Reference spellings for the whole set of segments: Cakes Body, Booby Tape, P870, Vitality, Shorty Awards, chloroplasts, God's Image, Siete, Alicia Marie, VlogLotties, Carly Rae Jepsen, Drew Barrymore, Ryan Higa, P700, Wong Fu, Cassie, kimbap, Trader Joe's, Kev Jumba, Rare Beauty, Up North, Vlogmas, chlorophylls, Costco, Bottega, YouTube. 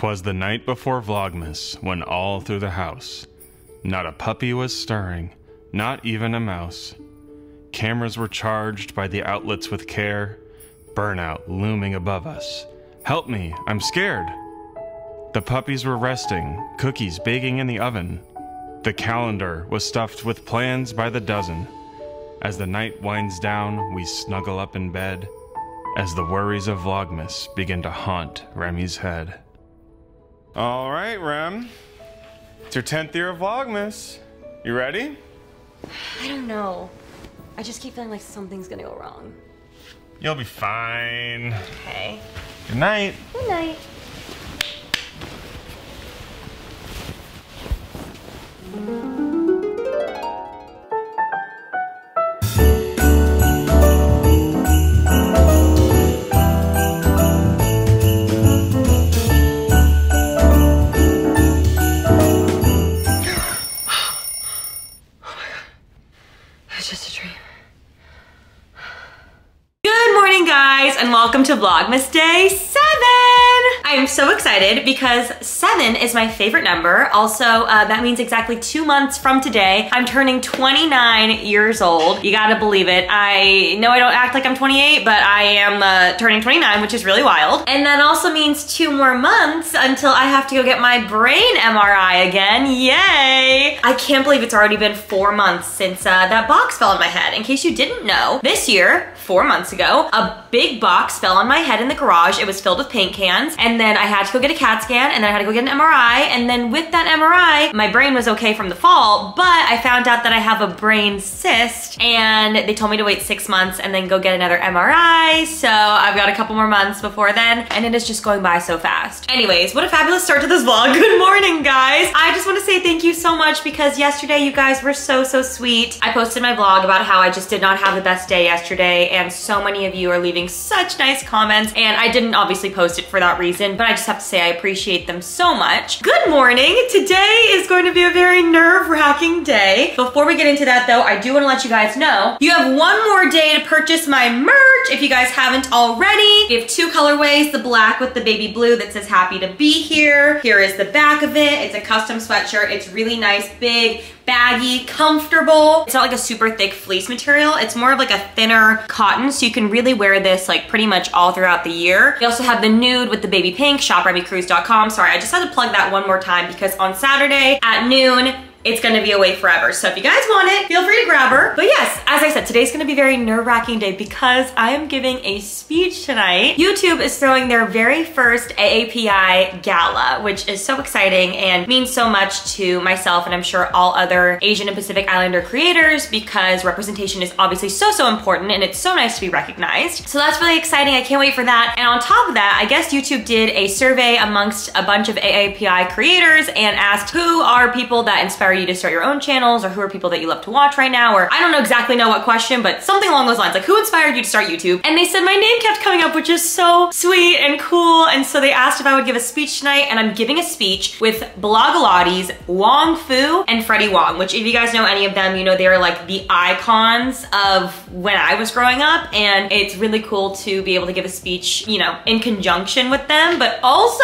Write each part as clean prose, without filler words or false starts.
'Twas the night before Vlogmas, when all through the house, not a puppy was stirring, not even a mouse. Cameras were charged by the outlets with care, burnout looming above us. Help me, I'm scared. The puppies were resting, cookies baking in the oven. The calendar was stuffed with plans by the dozen. As the night winds down, we snuggle up in bed, as the worries of Vlogmas begin to haunt Remy's head. All right, Rem. It's your 10th year of Vlogmas. You ready? I don't know. I just keep feeling like something's gonna go wrong. You'll be fine. Okay. Good night. Good night. Welcome to Vlogmas Day 7! I am so excited because 7 is my favorite number. Also, that means exactly 2 months from today, I'm turning 29 years old. You gotta believe it. I know I don't act like I'm 28, but I am turning 29, which is really wild. And that also means 2 more months until I have to go get my brain MRI again. Yay! I can't believe it's already been 4 months since that box fell on my head. In case you didn't know, this year, 4 months ago, a big box fell on my head in the garage. It was filled with paint cans, and then I had to go get a CAT scan, and then I had to go get an MRI, and then with that MRI, my brain was okay from the fall, but I found out that I have a brain cyst, and they told me to wait 6 months and then go get another MRI, so I've got a couple more months before then, and it is just going by so fast. Anyways, what a fabulous start to this vlog. Good morning, guys. I just want to say thank you so much because yesterday you guys were so sweet. I posted my vlog about how I just did not have the best day yesterday, and so many of you are leaving such nice comments, and I didn't obviously post it for that reason, but I just have to say I appreciate them so much. Good morning. Today is going to be a very nerve-wracking day. Before we get into that though, I do want to let you guys know you have 1 more day to purchase my merch if you guys haven't already. We have 2 colorways, the black with the baby blue that says happy to be here. Here is the back of it. It's a custom sweatshirt. It's really nice, big, baggy, comfortable. It's not like a super thick fleece material. It's more of like a thinner cotton, so you can really wear this like pretty much all throughout the year. We also have the nude with the baby pink, shopremycruz.com. Sorry, I just had to plug that 1 more time because on Saturday at noon, it's gonna be away forever. So if you guys want it, feel free to grab her. But yes, as I said, today's gonna be a very nerve-wracking day because I am giving a speech tonight. YouTube is throwing their very first AAPI gala, which is so exciting and means so much to myself and I'm sure all other Asian and Pacific Islander creators because representation is obviously so important and it's so nice to be recognized. So that's really exciting. I can't wait for that. And on top of that, I guess YouTube did a survey amongst a bunch of AAPI creators and asked who are people that inspire you to start your own channels, or who are people that you love to watch right now, or I don't exactly know what question, but something along those lines, like who inspired you to start YouTube? And they said my name kept coming up, which is so sweet and cool, and so they asked if I would give a speech tonight, and I'm giving a speech with VlogLotties, Wong Fu, and Freddie Wong, which if you guys know any of them, you know they are like the icons of when I was growing up, and it's really cool to be able to give a speech, you know, in conjunction with them, but also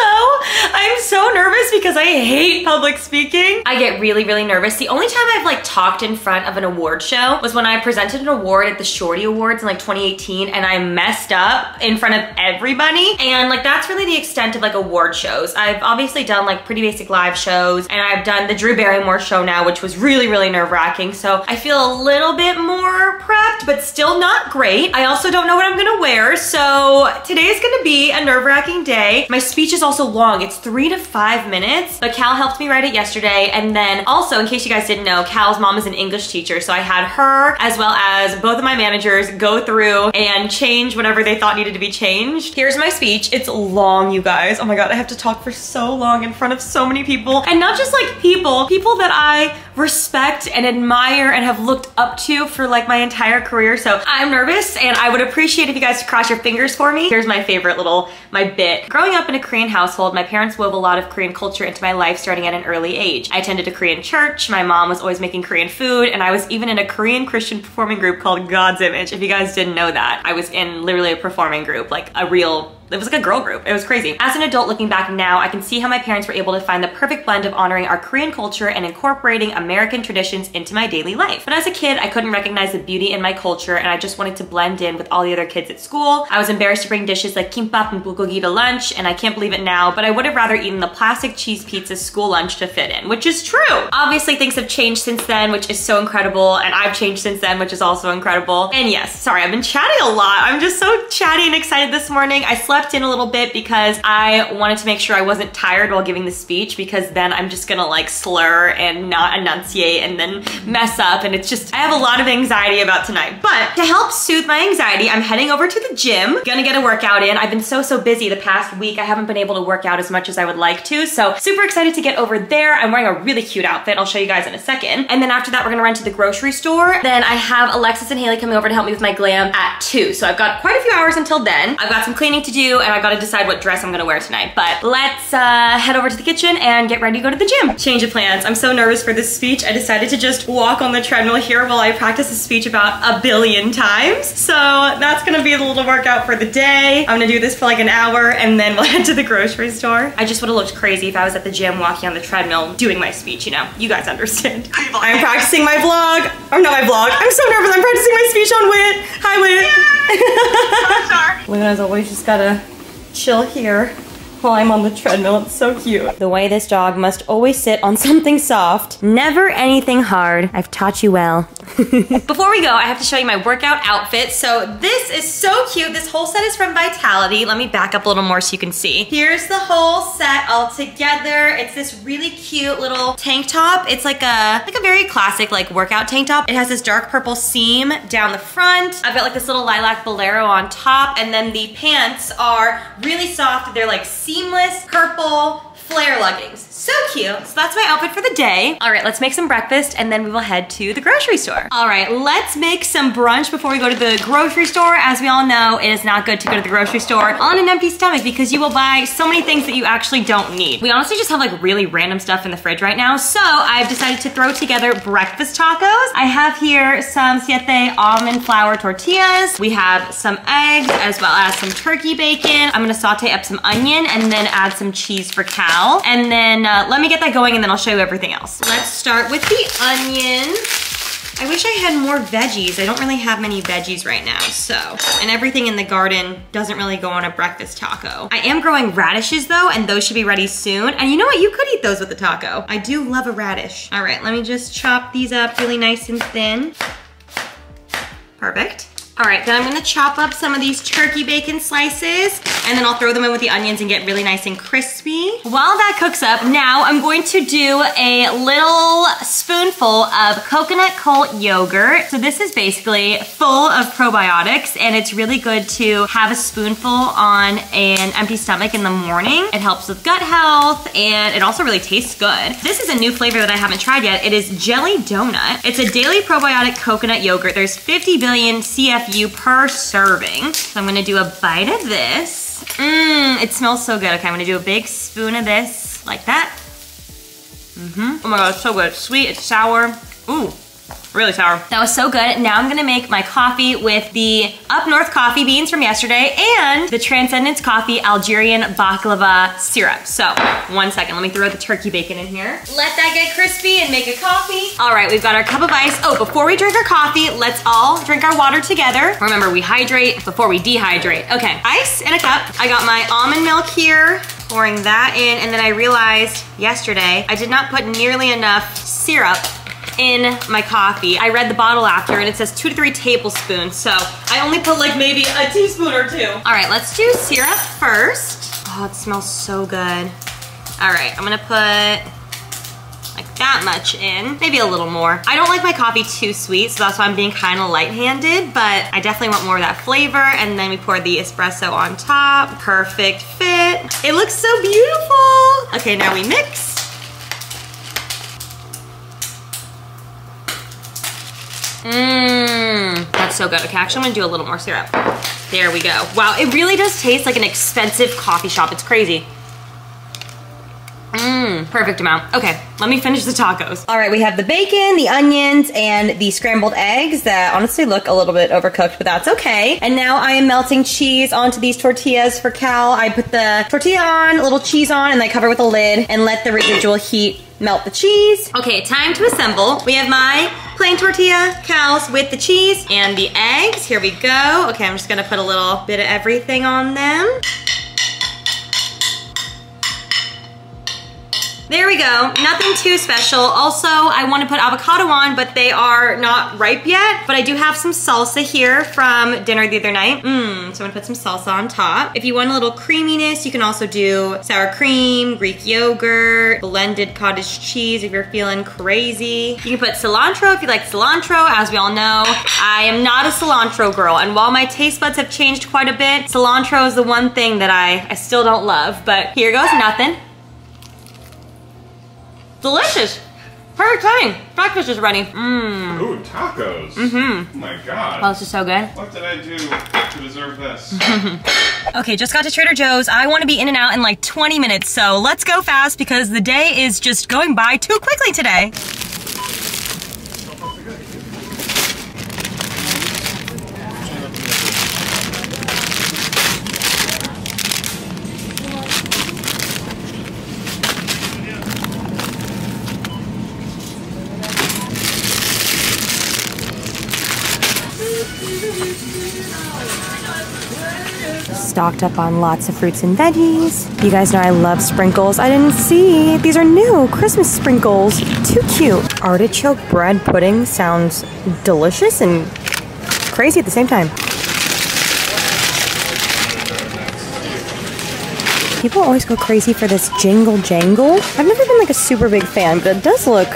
I'm so nervous because I hate public speaking. I get really nervous. The only time I've like talked in front of an award show was when I presented an award at the Shorty Awards in like 2018 and I messed up in front of everybody, and like that's really the extent of like award shows. I've obviously done like Pretty Basic live shows and I've done the Drew Barrymore show now, which was really nerve-wracking, so I feel a little bit more prepped but still not great. I also don't know what I'm gonna wear, so today is gonna be a nerve-wracking day. My speech is also long. It's 3 to 5 minutes, but Cal helped me write it yesterday, and then also, in case you guys didn't know, Cal's mom is an English teacher, so I had her as well as both of my managers go through and change whatever they thought needed to be changed. Here's my speech. It's long, you guys. Oh my god, I have to talk for so long in front of so many people, and not just like people that I respect and admire and have looked up to for like my entire career, so I'm nervous, and I would appreciate if you guys cross your fingers for me. Here's my favorite little, my bit. Growing up in a Korean household, my parents wove a lot of Korean culture into my life starting at an early age. I attended a Korean church, my mom was always making Korean food, and I was even in a Korean Christian performing group called God's Image. If you guys didn't know that, I was in literally a performing group, like a real It was like a girl group. It was crazy. As an adult looking back now, I can see how my parents were able to find the perfect blend of honoring our Korean culture and incorporating American traditions into my daily life. But as a kid, I couldn't recognize the beauty in my culture and I just wanted to blend in with all the other kids at school. I was embarrassed to bring dishes like kimbap and bulgogi to lunch, and I can't believe it now, but I would have rather eaten the plastic cheese pizza school lunch to fit in, which is true. Obviously things have changed since then, which is so incredible, and I've changed since then, which is also incredible. And yes, sorry, I've been chatting a lot. I'm just so chatty and excited this morning. I slept in a little bit because I wanted to make sure I wasn't tired while giving the speech, because then I'm just gonna like slur and not enunciate and then mess up, and it's just, I have a lot of anxiety about tonight. But to help soothe my anxiety, I'm heading over to the gym, gonna get a workout in. I've been so busy the past week. I haven't been able to work out as much as I would like to, so super excited to get over there. I'm wearing a really cute outfit. I'll show you guys in a second. And then after that, we're gonna run to the grocery store. Then I have Alexis and Haley coming over to help me with my glam at 2. So I've got quite a few hours until then. I've got some cleaning to do and I've got to decide what dress I'm gonna wear tonight. But let's head over to the kitchen and get ready to go to the gym. Change of plans. I'm so nervous for this speech. I decided to just walk on the treadmill here while I practice the speech about a billion times. So that's gonna be the little workout for the day. I'm gonna do this for like an hour and then we'll head to the grocery store. I just would have looked crazy if I was at the gym walking on the treadmill doing my speech, you know. You guys understand. I'm practicing my vlog. Or not my vlog. I'm so nervous. I'm practicing my speech on Wit. Hi, Wit. Yeah. Luna, as always, just gotta chill here while I'm on the treadmill. It's so cute. The way this dog must always sit on something soft. Never anything hard. I've taught you well. Before we go, I have to show you my workout outfit. So this is so cute. This whole set is from Vitality. Let me back up a little more so you can see. Here's the whole set all together. It's this really cute little tank top. It's like a very classic like workout tank top. It has this dark purple seam down the front. I've got like this little lilac bolero on top, and then the pants are really soft. They're like seamless purple flare leggings. So cute. So that's my outfit for the day. All right, let's make some breakfast and then we will head to the grocery store. All right, let's make some brunch before we go to the grocery store. As we all know, it is not good to go to the grocery store on an empty stomach because you will buy so many things that you actually don't need. We honestly just have like really random stuff in the fridge right now. So I've decided to throw together breakfast tacos. I have here some Siete almond flour tortillas. We have some eggs as well as some turkey bacon. I'm gonna saute up some onion and then add some cheese for cow. And then let me get that going and then I'll show you everything else. Let's start with the onion. I wish I had more veggies. I don't really have many veggies right now, so. And everything in the garden doesn't really go on a breakfast taco. I am growing radishes though, and those should be ready soon. And you know what, you could eat those with a taco. I do love a radish. All right, let me just chop these up really nice and thin. Perfect. All right, then I'm gonna chop up some of these turkey bacon slices, and then I'll throw them in with the onions and get really nice and crispy. While that cooks up, now I'm going to do a little spoonful of coconut cold yogurt. So this is basically full of probiotics, and it's really good to have a spoonful on an empty stomach in the morning. It helps with gut health, and it also really tastes good. This is a new flavor that I haven't tried yet. It is jelly donut. It's a daily probiotic coconut yogurt. There's 50 billion CFU per serving. So I'm gonna do a bite of this. Mmm, it smells so good. Okay, I'm gonna do a big spoon of this, like that. Mm-hmm. Oh my God, it's so good. It's sweet, it's sour. Ooh, really sour. That was so good. Now I'm gonna make my coffee with the Up North coffee beans from yesterday and the Transcendence coffee Algerian baklava syrup. So, one second, let me throw the turkey bacon in here. Let that get crispy and make a coffee. All right, we've got our cup of ice. Oh, before we drink our coffee, let's all drink our water together. Remember, we hydrate before we dehydrate. Okay, ice in a cup. I got my almond milk here. Pouring that in, and then I realized yesterday I did not put nearly enough syrup in my coffee. I read the bottle after and it says 2 to 3 tablespoons, so I only put like maybe a teaspoon or two. All right, let's do syrup first. Oh, it smells so good. All right, I'm gonna put like that much in, maybe a little more. I don't like my coffee too sweet, so that's why I'm being kind of light-handed, but I definitely want more of that flavor. And then we pour the espresso on top. Perfect fit. It looks so beautiful. Okay, now we mix. Mmm, that's so good. Okay, actually I'm gonna do a little more syrup. There we go. Wow, it really does taste like an expensive coffee shop. It's crazy. Mmm. Perfect amount. Okay, let me finish the tacos. All right, we have the bacon, the onions, and the scrambled eggs that honestly look a little bit overcooked, but that's okay. And now I am melting cheese onto these tortillas for Cal. I put the tortilla on, a little cheese on, and I cover with a lid and let the residual heat melt the cheese. Okay, time to assemble. We have my plain tortilla, Cal's with the cheese, and the eggs. Here we go. Okay, I'm just gonna put a little bit of everything on them. There we go, nothing too special. Also, I wanna put avocado on, but they are not ripe yet. But I do have some salsa here from dinner the other night. So I'm gonna put some salsa on top. If you want a little creaminess, you can also do sour cream, Greek yogurt, blended cottage cheese if you're feeling crazy. You can put cilantro if you like cilantro. As we all know, I am not a cilantro girl. And while my taste buds have changed quite a bit, cilantro is the one thing that I still don't love. But here goes nothing. Delicious. Perfect timing. Breakfast is ready. Ooh, tacos. Oh my God. Oh, this is so good. What did I do to deserve this? Okay, just got to Trader Joe's. I want to be in and out in like 20 minutes, so let's go fast because the day is just going by too quickly today. Stocked up on lots of fruits and veggies. You guys know I love sprinkles. I didn't see. These are new Christmas sprinkles. Too cute. Artichoke bread pudding sounds delicious and crazy at the same time. People always go crazy for this jingle jangle. I've never been like a super big fan, but it does look,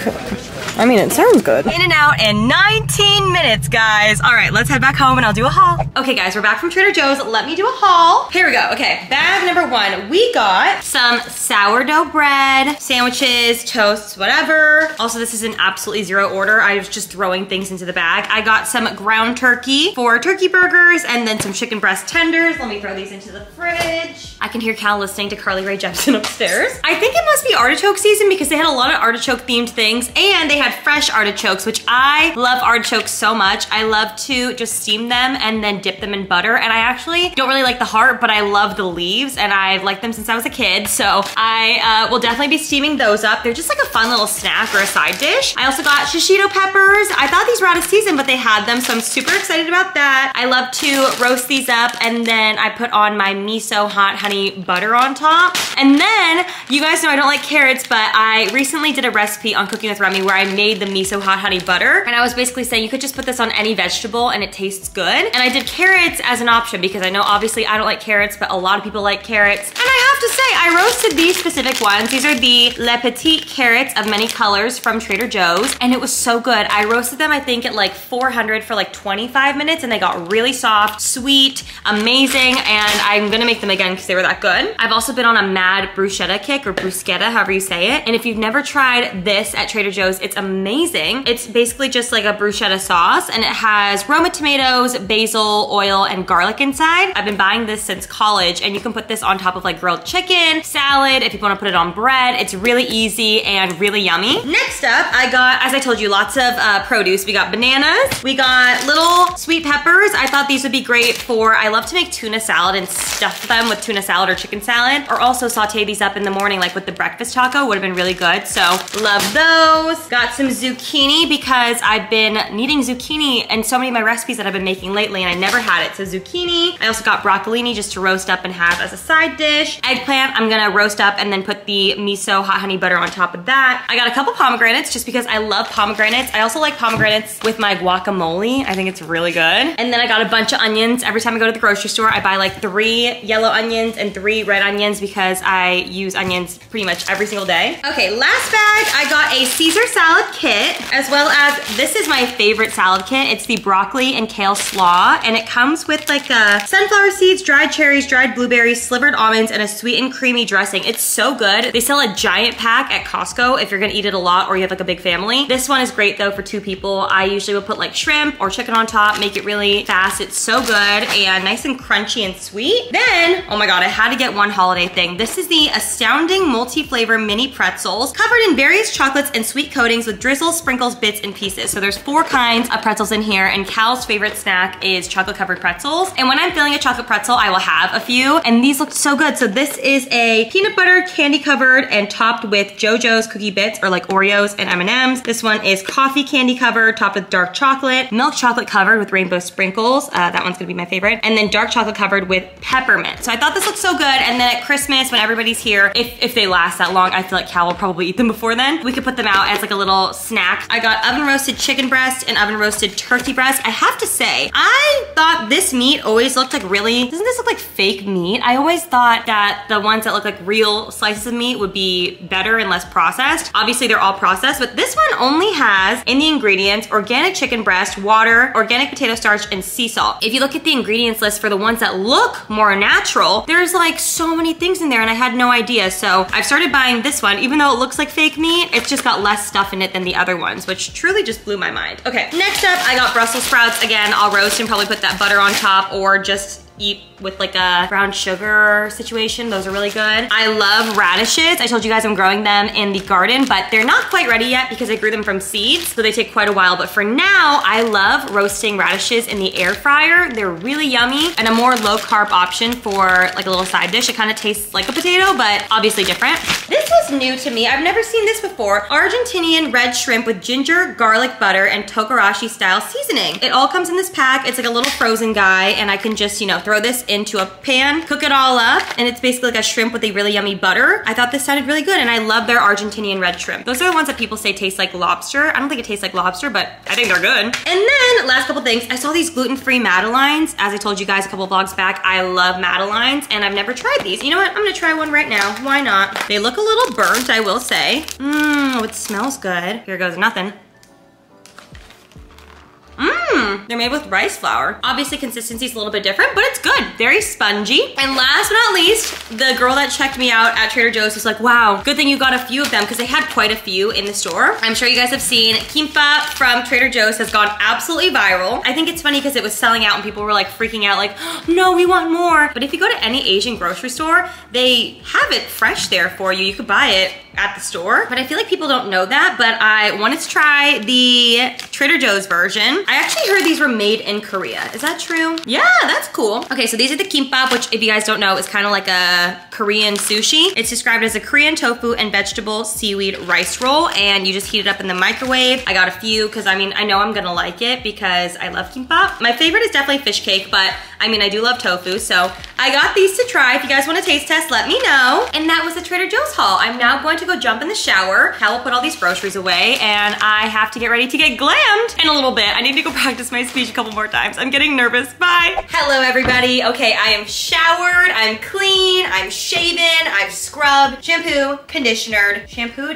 I mean, it sounds good. In and out in 19 minutes, guys. All right, let's head back home and I'll do a haul. Okay, guys, we're back from Trader Joe's. Let me do a haul. Here we go. Okay, bag number one. We got some sourdough bread, sandwiches, toasts, whatever. Also, this is an absolutely zero order. I was just throwing things into the bag. I got some ground turkey for turkey burgers and then some chicken breast tenders. Let me throw these into the fridge. I can hear Cal listening to Carly Rae Jepsen upstairs. I think it must be artichoke season because they had a lot of artichoke-themed things and they had fresh artichokes, which I love artichokes so much. I love to just steam them and then dip them in butter. And I actually don't really like the heart, but I love the leaves and I've liked them since I was a kid. So I will definitely be steaming those up. They're just like a fun little snack or a side dish. I also got shishito peppers. I thought these were out of season, but they had them. So I'm super excited about that. I love to roast these up and then I put on my miso hot honey butter on top. And then you guys know I don't like carrots, but I recently did a recipe on Cooking with Remi where I made the miso hot honey butter. And I was basically saying you could just put this on any vegetable and it tastes good. And I did carrots as an option because I know obviously I don't like carrots, but a lot of people like carrots. And I have to say, I roasted these specific ones. These are the Le Petit carrots of many colors from Trader Joe's. And it was so good. I roasted them, I think at like 400 for like 25 minutes and they got really soft, sweet, amazing. And I'm gonna make them again because they were that good. I've also been on a mad bruschetta kick or bruschetta, however you say it. And if you've never tried this at Trader Joe's, it's amazing. It's basically just like a bruschetta sauce and it has Roma tomatoes, basil, oil, and garlic inside. I've been buying this since college and you can put this on top of like grilled chicken, salad, if you wanna put it on bread. It's really easy and really yummy. Next up, I got, as I told you, lots of produce. We got bananas, we got little sweet peppers. I thought these would be great for, I love to make tuna salad and stuff them with tuna salad or chicken salad, or also saute these up in the morning like with the breakfast taco, would've been really good, so love those. Got some zucchini because I've been needing zucchini in so many of my recipes that I've been making lately and I never had it, so zucchini. I also got broccolini just to roast up and have as a side dish. Eggplant, I'm gonna roast up and then put the miso hot honey butter on top of that. I got a couple pomegranates just because I love pomegranates. I also like pomegranates with my guacamole. I think it's really good. And then I got a bunch of onions. Every time I go to the grocery store, I buy like 3 yellow onions and 3 red onions because I use onions pretty much every single day. Okay, last bag, I got a Caesar salad salad kit, as well as, this is my favorite salad kit. It's the broccoli and kale slaw, and it comes with like a sunflower seeds, dried cherries, dried blueberries, slivered almonds, and a sweet and creamy dressing. It's so good. They sell a giant pack at Costco if you're gonna eat it a lot or you have like a big family. This one is great though for two people. I usually would put like shrimp or chicken on top, make it really fast. It's so good and nice and crunchy and sweet. Then, oh my God, I had to get one holiday thing. This is the Astounding multi-flavor mini pretzels covered in various chocolates and sweet coatings with drizzle, sprinkles, bits, and pieces. So there's 4 kinds of pretzels in here, and Cal's favorite snack is chocolate covered pretzels. And when I'm feeling a chocolate pretzel, I will have a few, and these look so good. So this is a peanut butter candy covered and topped with JoJo's cookie bits, or like Oreos and M&Ms. This one is coffee candy covered, topped with dark chocolate, milk chocolate covered with rainbow sprinkles. That one's gonna be my favorite. And then dark chocolate covered with peppermint. So I thought this looked so good. And then at Christmas, when everybody's here, if they last that long, I feel like Cal will probably eat them before then. We could put them out as like a little snack. I got oven roasted chicken breast and oven roasted turkey breast. I have to say, I thought this meat always looked like really, doesn't this look like fake meat? I always thought that the ones that look like real slices of meat would be better and less processed. Obviously they're all processed, but this one only has in the ingredients organic chicken breast, water, organic potato starch, and sea salt. If you look at the ingredients list for the ones that look more natural, there's like so many things in there and I had no idea. So I've started buying this one, even though it looks like fake meat, it's just got less stuff in it than the other ones, which truly just blew my mind. Okay, next up I got Brussels sprouts. Again, I'll roast and probably put that butter on top or just eat with like a brown sugar situation. Those are really good. I love radishes. I told you guys I'm growing them in the garden, but they're not quite ready yet because I grew them from seeds, so they take quite a while. But for now, I love roasting radishes in the air fryer. They're really yummy and a more low carb option for like a little side dish. It kind of tastes like a potato, but obviously different. This was new to me. I've never seen this before. Argentinian red shrimp with ginger, garlic butter, and tokarashi style seasoning. It all comes in this pack. It's like a little frozen guy, and I can just, you know, throw this into a pan, cook it all up, and it's basically like a shrimp with a really yummy butter. I thought this sounded really good, and I love their Argentinian red shrimp. Those are the ones that people say taste like lobster. I don't think it tastes like lobster, but I think they're good. And then, last couple things, I saw these gluten-free Madelines. As I told you guys a couple vlogs back, I love Madelines, and I've never tried these. You know what? I'm gonna try one right now. Why not? They look a little burnt, I will say. Mmm, it smells good. Here goes nothing. Mmm, they're made with rice flour. Obviously consistency's a little bit different, but it's good, very spongy. And last but not least, the girl that checked me out at Trader Joe's was like, wow, good thing you got a few of them, because they had quite a few in the store. I'm sure you guys have seen Kimbap from Trader Joe's has gone absolutely viral. I think it's funny because it was selling out and people were like freaking out like, oh, no, we want more. But if you go to any Asian grocery store, they have it fresh there for you. You could buy it at the store, but I feel like people don't know that. But I wanted to try the Trader Joe's version. I actually heard these were made in Korea. Is that true? Yeah, that's cool. Okay, so these are the kimbap, which if you guys don't know, is kind of like a Korean sushi. It's described as a Korean tofu and vegetable seaweed rice roll, and you just heat it up in the microwave. I got a few because I mean, I know I'm gonna like it because I love kimbap. My favorite is definitely fish cake, but I mean, I do love tofu, so I got these to try. If you guys want a taste test, let me know. And that was the Trader Joe's haul. I'm now going to go jump in the shower. Cal will put all these groceries away, and I have to get ready to get glammed in a little bit. I need to go practice my speech a couple more times. I'm getting nervous. Bye. Hello, everybody. Okay, I am showered, I'm clean, I'm shaven, I've scrubbed, shampooed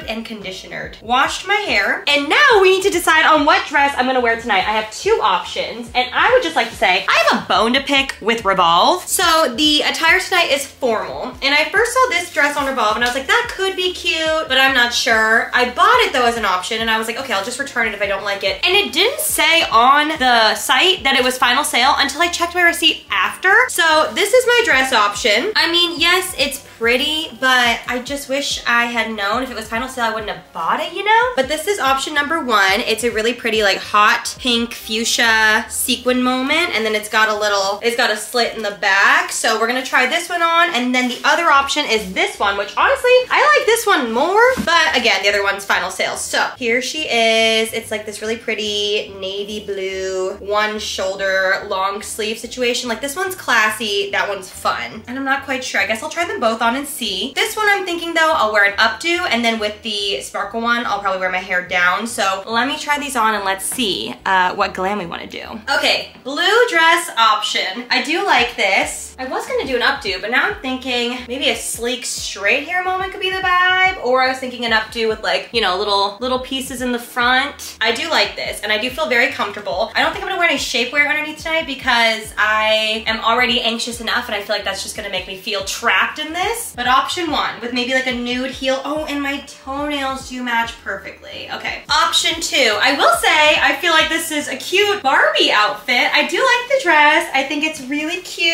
and conditionered, washed my hair, and now we need to decide on what dress I'm gonna wear tonight. I have 2 options, and I would just like to say I have a bone to pick with Revolve. So the attire tonight is formal, and I first saw this dress on Revolve, and I was like, that could be cute, but I'm not sure. I bought it though as an option, and I was like, okay, I'll just return it if I don't like it. And it didn't say on the site that it was final sale until I checked my receipt after. So this is my dress option. I mean, yes, it's pretty, but I just wish I had known. If it was final sale, I wouldn't have bought it, you know? But this is option number 1. It's a really pretty, like, hot pink fuchsia sequin moment, and then it's got a little, it's got a slit in the back. So we're gonna try this one on, and then the other option is this one, which honestly, I like this one more, but again, the other one's final sale. So here she is. It's like this really pretty navy blue, one shoulder, long sleeve situation. Like, this one's classy, that one's fun. And I'm not quite sure. I guess I'll try them both on and see. This one I'm thinking though, I'll wear an updo, and then with the sparkle one, I'll probably wear my hair down. So let me try these on and let's see what glam we want to do. Okay, blue dress option. I do like this. I was gonna do an updo, but now I'm thinking maybe a sleek straight hair moment could be the vibe, or I was thinking an updo with like, you know, little pieces in the front. I do like this and I do feel very comfortable. I don't think I'm gonna wear any shapewear underneath tonight because I am already anxious enough and I feel like that's just gonna make me feel trapped in this. But option one, with maybe like a nude heel. Oh, and my toenails do match perfectly. Okay, option two. I will say I feel like this is a cute Barbie outfit. I do like the dress. I think it's really cute.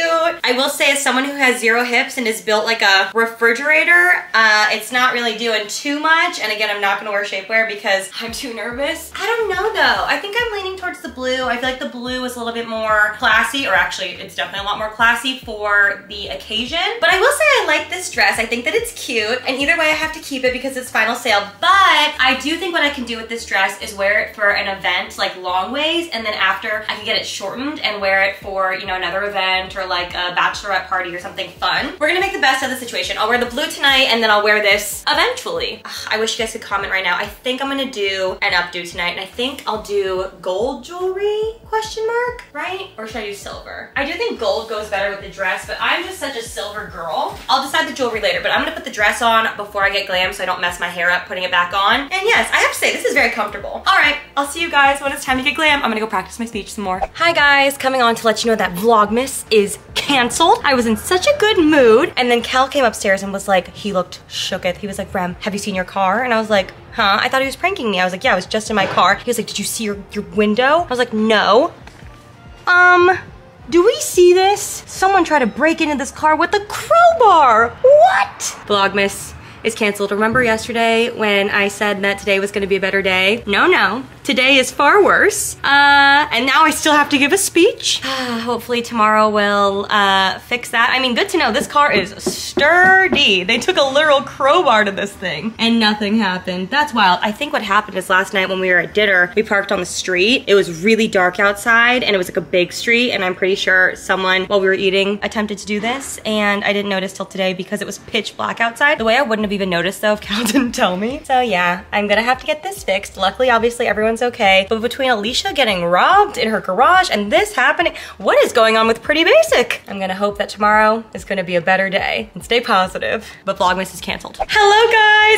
I will say, as someone who has zero hips and is built like a refrigerator, it's not really doing too much. And again, I'm not gonna wear shapewear because I'm too nervous. I don't know though. I think I'm leaning towards the blue. I feel like the blue is a little bit more classy, or actually it's definitely a lot more classy for the occasion. But I will say I like this dress. I think that it's cute. And either way I have to keep it because it's final sale. But I do think what I can do with this dress is wear it for an event like long ways. And then after I can get it shortened and wear it for, you know, another event or like a bachelorette party or something fun. We're gonna make the best of the situation. I'll wear the blue tonight and then I'll wear this eventually. Ugh, I wish you guys could comment right now. I think I'm gonna do an updo tonight and I think I'll do gold jewelry, question mark, right? Or should I do silver? I do think gold goes better with the dress, but I'm just such a silver girl. I'll decide the jewelry later, but I'm gonna put the dress on before I get glam so I don't mess my hair up putting it back on. And yes, I have to say this is very comfortable. All right, I'll see you guys when it's time to get glam. I'm gonna go practice my speech some more. Hi guys, coming on to let you know that Vlogmas is canceled. I was in such a good mood. And then Cal came upstairs and was like, he looked shooketh. He was like, "Rem, have you seen your car?" And I was like, "Huh?" I thought he was pranking me. I was like, "Yeah, I was just in my car." He was like, "Did you see your window?" I was like, "No." Do we see this? Someone tried to break into this car with a crowbar. What? Vlogmas is canceled. Remember yesterday when I said that today was gonna be a better day? No, no. Today is far worse. And now I still have to give a speech. Hopefully tomorrow will fix that. I mean, good to know this car is sturdy. They took a literal crowbar to this thing and nothing happened. That's wild. I think what happened is last night when we were at dinner, we parked on the street. It was really dark outside and it was like a big street, and I'm pretty sure someone, while we were eating, attempted to do this and I didn't notice till today because it was pitch black outside. The way I wouldn't have even noticed though if Cal didn't tell me. So yeah, I'm gonna have to get this fixed. Luckily, obviously everyone okay, but between Alicia getting robbed in her garage and this happening, what is going on with Pretty Basic? I'm gonna hope that tomorrow is gonna be a better day and stay positive, but Vlogmas is canceled. Hello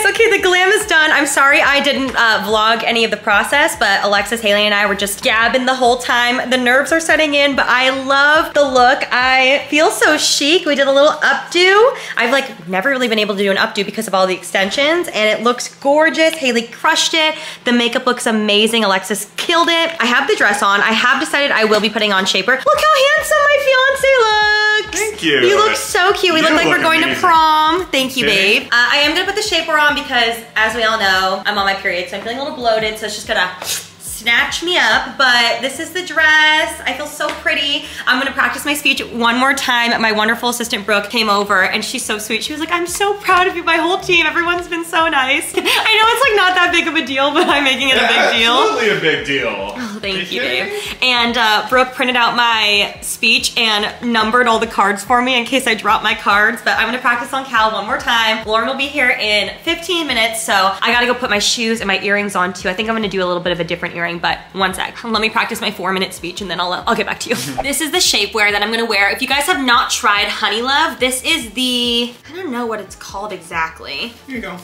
guys, okay, the glam is done. I'm sorry I didn't vlog any of the process, but Alexis, Haley, and I were just gabbing the whole time. The nerves are setting in, but I love the look. I feel so chic. We did a little updo. I've like never really been able to do an updo because of all the extensions, and it looks gorgeous. Haley crushed it. The makeup looks amazing. Alexis killed it. I have the dress on. I have decided I will be putting on shapewear. Look how handsome my fiance looks. Thank you. You look so cute. We look like we're going to prom. Thank you, babe. I am gonna put the shapewear on because, as we all know, I'm on my period, so I'm feeling a little bloated, so it's just gonna snatch me up, but this is the dress. I feel so pretty. I'm gonna practice my speech one more time. My wonderful assistant, Brooke, came over and she's so sweet. She was like, "I'm so proud of you, my whole team. Everyone's been so nice." I know it's like not that big of a deal, but I'm making it a big deal. Absolutely a big deal. Oh, thank you, babe. And Brooke printed out my speech and numbered all the cards for me in case I dropped my cards, but I'm gonna practice on Cal one more time. Lauren will be here in 15 minutes, so I gotta go put my shoes and my earrings on too. I think I'm gonna do a little bit of a different earring, but one sec. Let me practice my 4-minute speech and then I'll get back to you. This is the shapewear that I'm gonna wear. If you guys have not tried Honey Love, this is the, I don't know what it's called exactly. Here you go.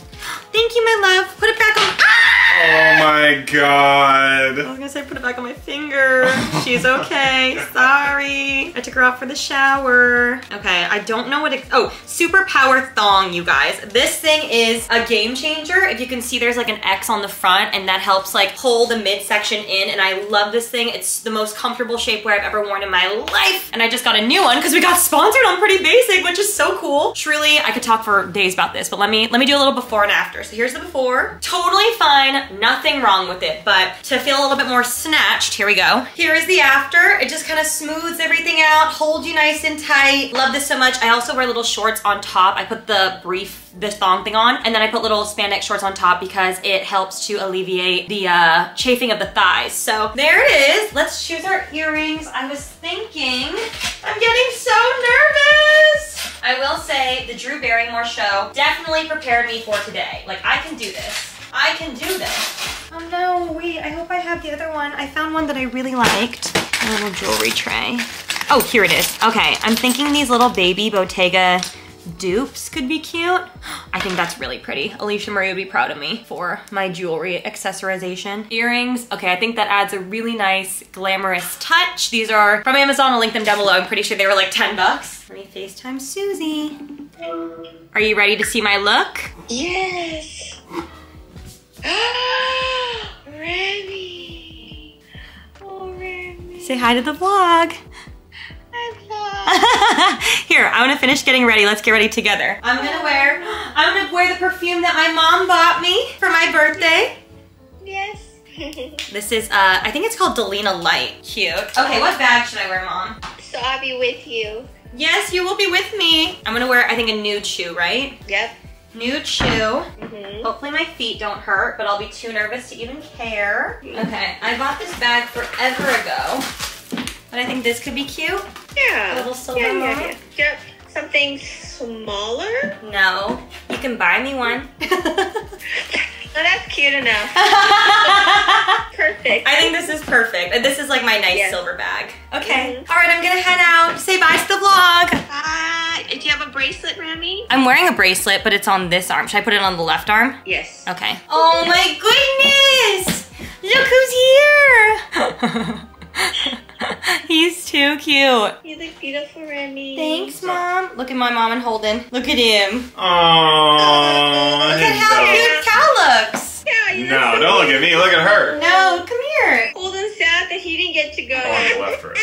Thank you, my love. Put it back on. Ah! Oh my God. I was gonna say put it back on my finger. She's okay, sorry. I took her off for the shower. Okay, I don't know what it, oh, Super Power Thong, you guys. This thing is a game changer. If you can see, there's like an X on the front and that helps like pull the midsection in, and I love this thing. It's the most comfortable shapewear I've ever worn in my life, and I just got a new one because we got sponsored on Pretty Basic, which is so cool. Truly, I could talk for days about this, but let me do a little before and after. So here's the before. Totally fine, nothing wrong with it, but to feel a little bit more snatched, here we go. Here is the after. It just kind of smooths everything out, holds you nice and tight. Love this so much. I also wear little shorts on top. I put the brief, the thong thing on, and then I put little spandex shorts on top because it helps to alleviate the chafing of the thighs. So there it is. Let's choose our earrings. I was thinking, I'm getting so nervous. I will say the Drew Barrymore show definitely prepared me for today. Like, I can do this. I can do this. Oh no, wait, I hope I have the other one. I found one that I really liked. A little jewelry tray. Oh, here it is. Okay, I'm thinking these little baby Bottega dupes could be cute. I think that's really pretty. Alicia Marie would be proud of me for my jewelry accessorization. Earrings, okay, I think that adds a really nice glamorous touch. These are from Amazon, I'll link them down below. I'm pretty sure they were like 10 bucks. Let me FaceTime Susie. Are you ready to see my look? Yes. Remy. Oh, Remy. Say hi to the vlog. Here, I want to finish getting ready. Let's get ready together. I'm gonna wear the perfume that my mom bought me for my birthday. Yes. This is, I think it's called Delina Light. Cute. Okay, what bag should I wear, Mom? So I'll be with you. Yes, you will be with me. I'm gonna wear, I think, a nude shoe, right? Yep. Nude shoe. Mm-hmm. Hopefully my feet don't hurt, but I'll be too nervous to even care. Okay, I bought this bag forever ago. But I think this could be cute. Yeah. A little silver. Yeah. Yep. Something smaller? No. You can buy me one. Well, that's cute enough. Perfect. I think this is perfect. This is like my nice silver bag. Okay. Mm-hmm. All right, I'm gonna head out. Say bye to the vlog. Bye. Do you have a bracelet, Remy? I'm wearing a bracelet, but it's on this arm. Should I put it on the left arm? Yes. Okay. Oh my goodness! Look who's here! He's too cute. You look beautiful, Remy. Thanks, Mom. Look at my mom and Holden. Look at him. Aww. Look at how cute Cal looks. Yeah, you no, don't look at me. Look at her. No, come here. Holden's sad that he didn't get to go. Oh, I left her.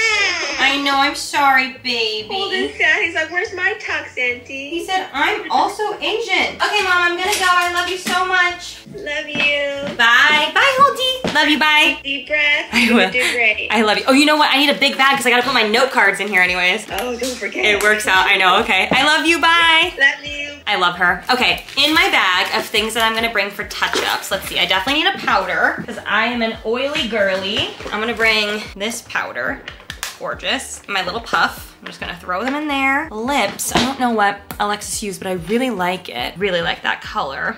I know. I'm sorry, baby. Holden's sad. He's like, where's my tux, Auntie? He said, I'm also Asian. Okay, Mom, I'm going to go. I love you so much. Love you. Bye. Bye, Holdy. Love you, bye. Deep breath. I will. You do great. I love you. Oh, you know what? I need a big bag because I got to put my note cards in here anyways. Oh, don't forget. It works out. I know. Okay. I love you. Bye. Love you. I love her. Okay. In my bag of things that I'm going to bring for touch-ups. Let's see. I definitely need a powder because I am an oily girly. I'm going to bring this powder. Gorgeous. My little puff. I'm just gonna throw them in there. Lips. I don't know what Alexis used, but I really like it. Really like that color.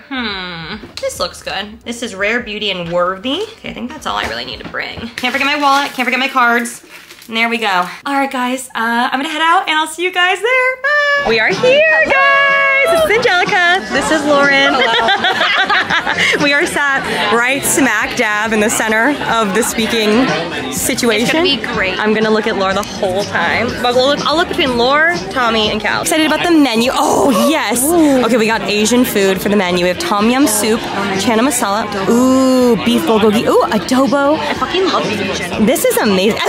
This looks good. This is Rare Beauty and Worthy. Okay, I think that's all I really need to bring. Can't forget my wallet. Can't forget my cards. And there we go. All right, guys. I'm gonna head out, and I'll see you guys there. Bye. We are here, guys. This is Angelica. This is Lauren. Hello. We are sat right smack dab in the center of the speaking situation. It's gonna be great. I'm gonna look at Laura the whole time. But I'll look between Laura, Tommy, and Cal. Excited about the menu. Oh yes. Okay, we got Asian food for the menu. We have tom yum soup, chana masala. Ooh, beef bulgogi. Ooh, adobo. I fucking love Asian. This is amazing.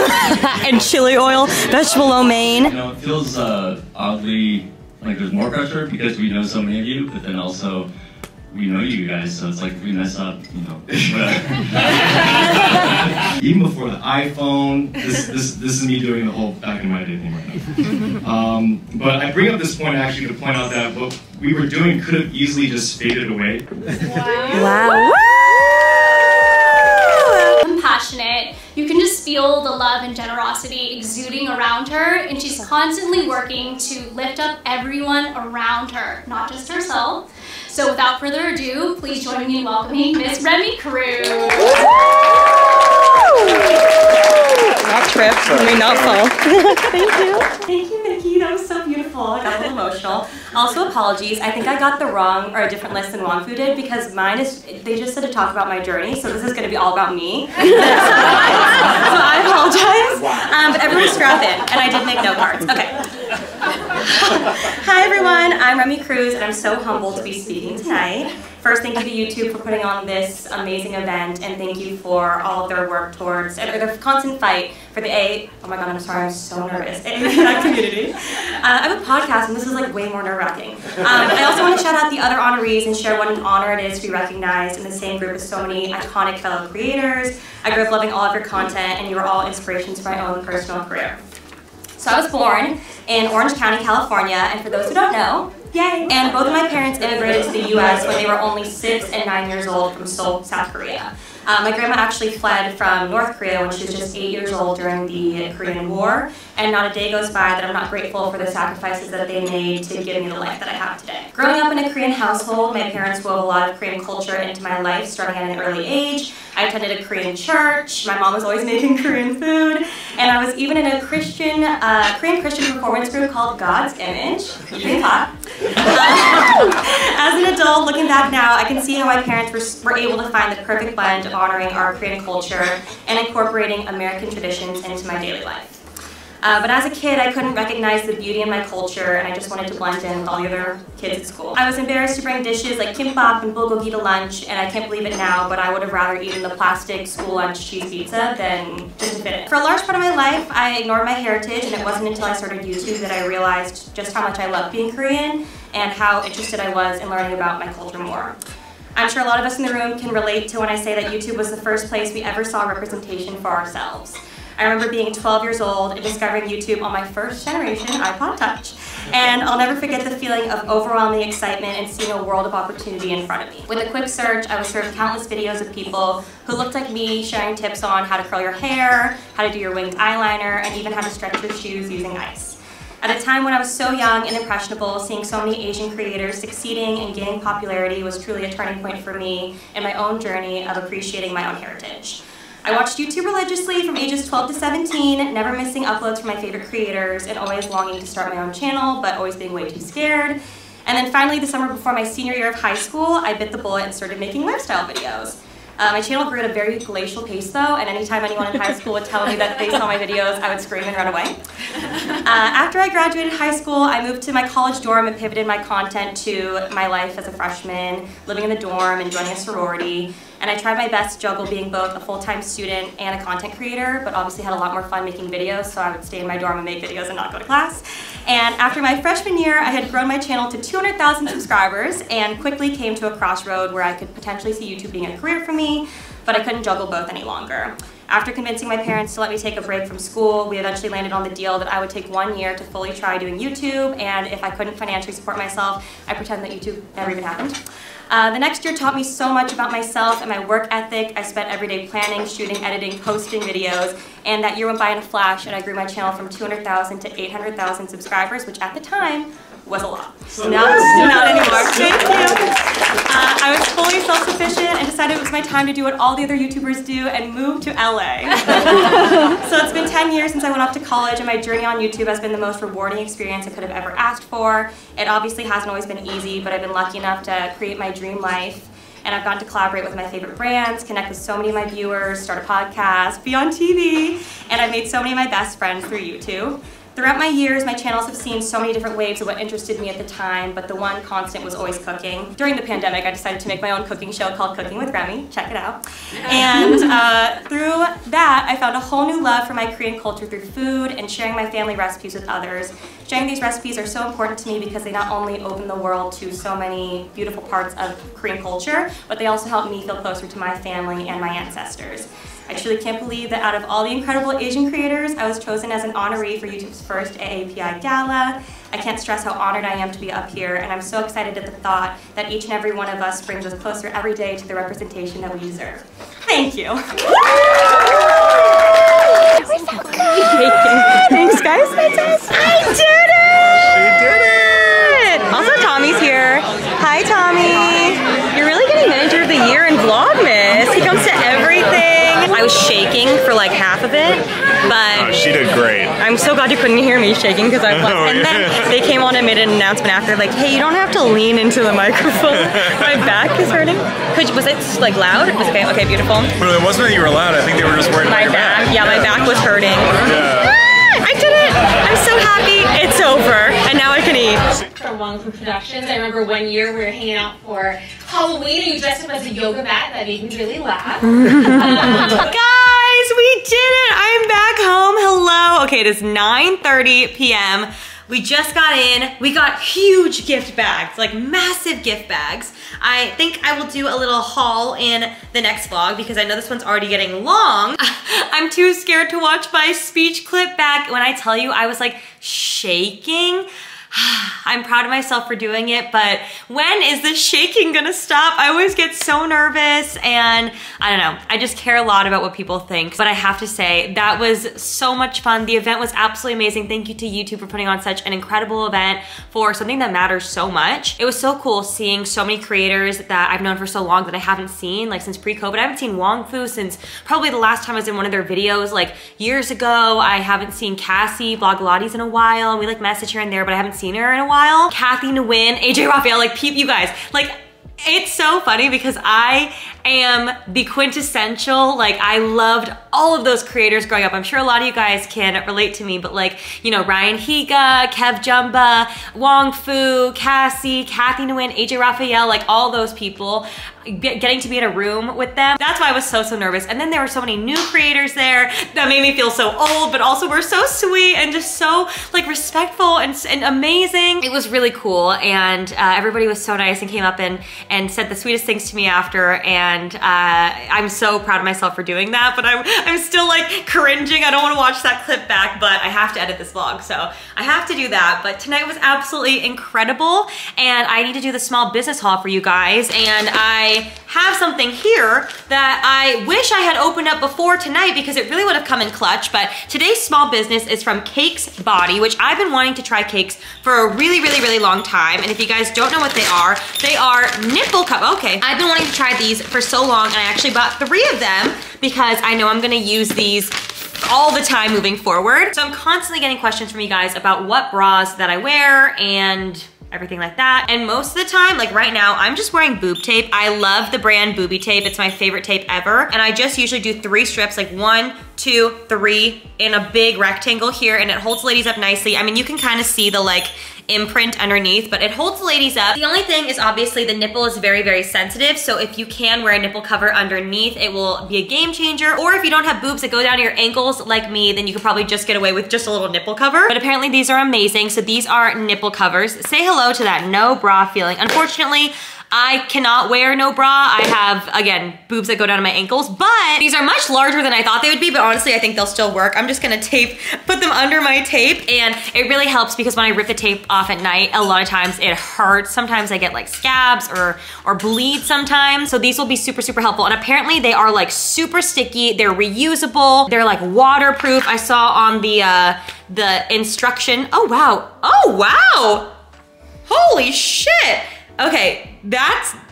And chili oil, vegetable lo mein. You know, it feels oddly like there's more pressure because we know so many of you, but then also we know you guys, so it's like we mess up, you know. Even before the iPhone, this is me doing the whole back in my day thing right now. But I bring up this point actually to point out that what we were doing could have easily just faded away. Wow. Compassionate. You can just feel the love and generosity exuding around her, and she's constantly working to lift up everyone around her, not just herself. So without further ado, please join me in welcoming Miss Remy Crew. Not trip, I mean not fall. Thank you. Thank you, Mickey. That was so beautiful. I got a little emotional. Also, apologies. I think I got the wrong or a different list than Wong Fu did because mine is, they just said to talk about my journey, so this is going to be all about me. So I apologize. But everyone strap in, and I did make note cards. Okay. Hi everyone, I'm Remy Cruz and I'm so humbled to be speaking tonight. First, thank you to YouTube for putting on this amazing event, and thank you for all of their work towards, and their constant fight for the oh my god, I'm sorry, I'm so nervous. That community. I have a podcast and this is like way more nerve-wracking. I also want to shout out the other honorees and share what an honor it is to be recognized in the same group as so many iconic fellow creators. I grew up loving all of your content and you were all inspirations for my own personal career. So I was born in Orange County, California, and for those who don't know, yay! And both of my parents immigrated to the U.S. when they were only 6 and 9 years old from Seoul, South Korea. My grandma actually fled from North Korea when she was just 8 years old during the Korean War, and not a day goes by that I'm not grateful for the sacrifices that they made to give me the life that I have today. Growing up in a Korean household, my parents wove a lot of Korean culture into my life starting at an early age, I attended a Korean church. My mom was always making Korean food. And I was even in a Christian, Korean Christian performance group called God's Image. Pretty hot. As an adult, looking back now, I can see how my parents were able to find the perfect blend of honoring our Korean culture and incorporating American traditions into my daily life. But as a kid, I couldn't recognize the beauty in my culture, and I just wanted to blend in with all the other kids at school. I was embarrassed to bring dishes like kimbap and bulgogi to lunch, and I can't believe it now, but I would have rather eaten the plastic school lunch cheese pizza than just fit it. For a large part of my life, I ignored my heritage, and it wasn't until I started YouTube that I realized just how much I loved being Korean and how interested I was in learning about my culture more. I'm sure a lot of us in the room can relate to when I say that YouTube was the first place we ever saw representation for ourselves. I remember being 12 years old and discovering YouTube on my first generation iPod Touch. And I'll never forget the feeling of overwhelming excitement and seeing a world of opportunity in front of me. With a quick search, I was served countless videos of people who looked like me sharing tips on how to curl your hair, how to do your winged eyeliner, and even how to stretch your shoes using ice. At a time when I was so young and impressionable, seeing so many Asian creators succeeding and gaining popularity was truly a turning point for me in my own journey of appreciating my own heritage. I watched YouTube religiously from ages 12 to 17, never missing uploads from my favorite creators and always longing to start my own channel, but always being way too scared. And then finally, the summer before my senior year of high school, I bit the bullet and started making lifestyle videos. My channel grew at a very glacial pace though, and anytime anyone in high school would tell me that they saw my videos, I would scream and run away. After I graduated high school, I moved to my college dorm and pivoted my content to my life as a freshman, living in the dorm and joining a sorority. And I tried my best to juggle being both a full-time student and a content creator, but obviously had a lot more fun making videos, so I would stay in my dorm and make videos and not go to class. And after my freshman year, I had grown my channel to 200,000 subscribers and quickly came to a crossroad where I could potentially see YouTube being a career for me, but I couldn't juggle both any longer. After convincing my parents to let me take a break from school, we eventually landed on the deal that I would take 1 year to fully try doing YouTube, and if I couldn't financially support myself, I pretend that YouTube never even happened. The next year taught me so much about myself and my work ethic. I spent every day planning, shooting, editing, posting videos, and that year went by in a flash, and I grew my channel from 200,000 to 800,000 subscribers, which at the time was a lot. So now it's not anymore. Thank you. I was fully self-sufficient and decided it was my time to do what all the other YouTubers do and move to LA. So it's been 10 years since I went off to college, and my journey on YouTube has been the most rewarding experience I could have ever asked for. It obviously hasn't always been easy, but I've been lucky enough to create my dream life. And I've gotten to collaborate with my favorite brands, connect with so many of my viewers, start a podcast, be on TV, and I've made so many of my best friends through YouTube. Throughout my years, my channels have seen so many different waves of what interested me at the time, but the one constant was always cooking. During the pandemic, I decided to make my own cooking show called Cooking with Remi. Check it out. And through that, I found a whole new love for my Korean culture through food and sharing my family recipes with others. Sharing these recipes are so important to me because they not only open the world to so many beautiful parts of Korean culture, but they also help me feel closer to my family and my ancestors. I truly can't believe that out of all the incredible Asian creators, I was chosen as an honoree for YouTube's first AAPI Gala. I can't stress how honored I am to be up here, and I'm so excited at the thought that each and every one of us brings us closer every day to the representation that we deserve. Thank you. We're so good. Thanks, guys. I did it! She did it! Also, Tommy's here. Hi, Tommy. You're really getting manager of the year in Vlogmas. He comes to everything. I was shaking for like half of it, but oh, she did great. I'm so glad you couldn't hear me shaking because I was and then they came on and made an announcement after like, hey, you don't have to lean into the microphone. My back is hurting. Was it like loud? It was okay, okay, beautiful. Well, it wasn't that you were loud. I think they were just worried about your back. Yeah, my back was hurting. Yeah. Ah, I did it! I'm so happy. It's over, and now I can eat. From Wong Fu Productions, I remember 1 year we were hanging out for Halloween, and you dressed up as a yoga mat. That made me really laugh. Guys, we did it! I'm back home. Hello. Okay, it is 9:30 p.m. We just got in. We got huge gift bags, like massive gift bags. I think I will do a little haul in the next vlog because I know this one's already getting long. I'm too scared to watch my speech clip back. When I tell you I was like shaking. I'm proud of myself for doing it, but when is this shaking gonna stop? I always get so nervous, and I don't know. I just care a lot about what people think, but I have to say that was so much fun. The event was absolutely amazing. Thank you to YouTube for putting on such an incredible event for something that matters so much. It was so cool seeing so many creators that I've known for so long that I haven't seen, like since pre-COVID. I haven't seen Wong Fu since probably the last time I was in one of their videos, like years ago. I haven't seen Cassie, VlogLotties in a while. We like message her in there, but I haven't seen her in a while. Kathy Nguyen, AJ Raphael, like peep you guys. Like, it's so funny because I am the quintessential, like I loved all of those creators growing up. I'm sure a lot of you guys can relate to me, but like, you know, Ryan Higa, Kev Jumba, Wong Fu, Cassie, Kathy Nguyen, AJ Raphael, like all those people, getting to be in a room with them. That's why I was so nervous. And then there were so many new creators there that made me feel so old, but also were so sweet and just so like respectful and amazing. It was really cool, and everybody was so nice and came up and said the sweetest things to me after, and I'm so proud of myself for doing that, but I'm still like cringing. I don't want to watch that clip back, but I have to edit this vlog, so I have to do that. But tonight was absolutely incredible, and I need to do the small business haul for you guys, and I have something here that I wish I had opened up before tonight because it really would have come in clutch. But today's small business is from Cakes Body, which I've been wanting to try cakes for a really, really, really long time. And if you guys don't know what they are nipple cup. Okay, I've been wanting to try these for so long, and I actually bought 3 of them because I know I'm gonna use these all the time moving forward. So I'm constantly getting questions from you guys about what bras that I wear and everything like that. And most of the time, like right now, I'm just wearing Boob Tape. I love the brand Booby Tape. It's my favorite tape ever. And I just usually do 3 strips, like 1, 2, 3 in a big rectangle here, and it holds ladies up nicely. I mean, you can kind of see the like imprint underneath, but it holds the ladies up. The only thing is obviously the nipple is very, very sensitive, so if you can wear a nipple cover underneath, it will be a game changer. Or if you don't have boobs that go down to your ankles like me, then you could probably just get away with just a little nipple cover. But apparently these are amazing, so these are nipple covers. Say hello to that no bra feeling. Unfortunately, I cannot wear no bra. I have, again, boobs that go down to my ankles, but these are much larger than I thought they would be, but honestly, I think they'll still work. I'm just gonna put them under my tape, and it really helps because when I rip the tape off at night, a lot of times it hurts. Sometimes I get like scabs or bleed sometimes, so these will be super, super helpful. And apparently they are like super sticky, they're reusable, they're like waterproof. I saw on the instruction, oh wow, holy shit. Okay,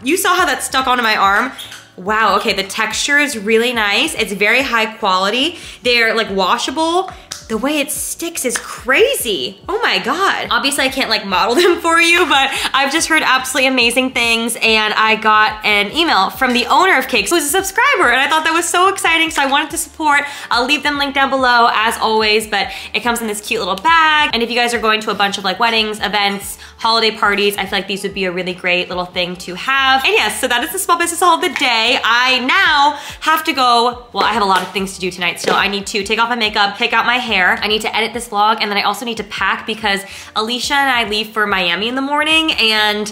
you saw how that stuck onto my arm? Wow, okay, the texture is really nice. It's very high quality. They're like washable. The way it sticks is crazy. Oh my God. Obviously I can't like model them for you, but I've just heard absolutely amazing things, and I got an email from the owner of Cakes, who's a subscriber, and I thought that was so exciting, so I wanted to support. I'll leave them linked down below as always, but it comes in this cute little bag, and if you guys are going to a bunch of like weddings, events, holiday parties, I feel like these would be a really great little thing to have. And yes, so that is the small business haul of the day. I now have to go, well, I have a lot of things to do tonight, so I need to take off my makeup, pick out my hair. I need to edit this vlog, and then I also need to pack because Alicia and I leave for Miami in the morning, and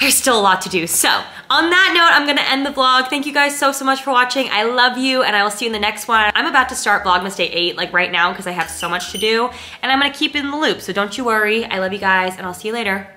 there's still a lot to do. So on that note, I'm gonna end the vlog. Thank you guys so, so much for watching. I love you, and I will see you in the next one. I'm about to start Vlogmas Day 8 like right now because I have so much to do, and I'm gonna keep it in the loop, so don't you worry. I love you guys, and I'll see you later.